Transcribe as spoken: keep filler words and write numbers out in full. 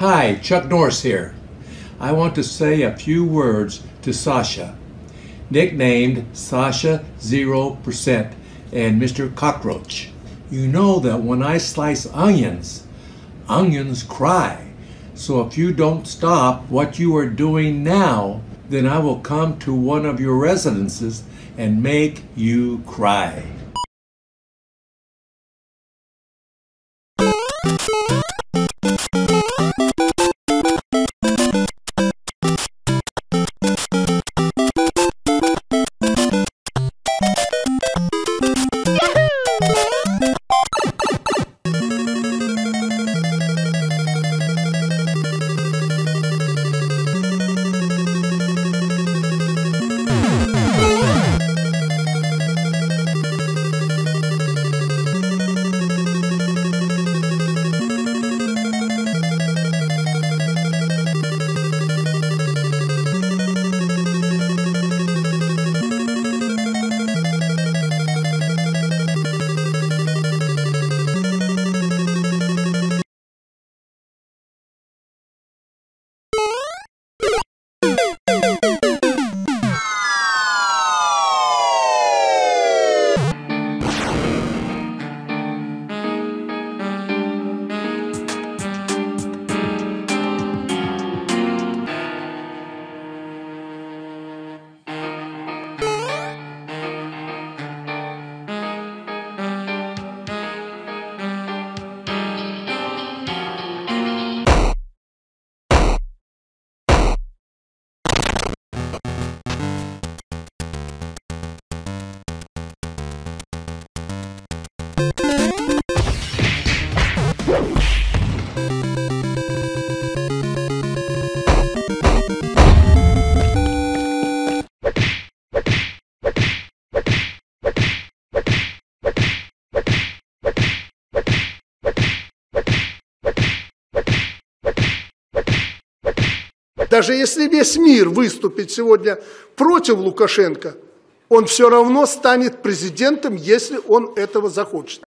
Hi, Chuck Norris here. I want to say a few words to Sasha, nicknamed Sasha zero percent and Mister Cockroach. You know that when I slice onions, onions cry. So if you don't stop what you are doing now, then I will come to one of your residences and make you cry. Даже если весь мир выступит сегодня против Лукашенко, он все равно станет президентом, если он этого захочет.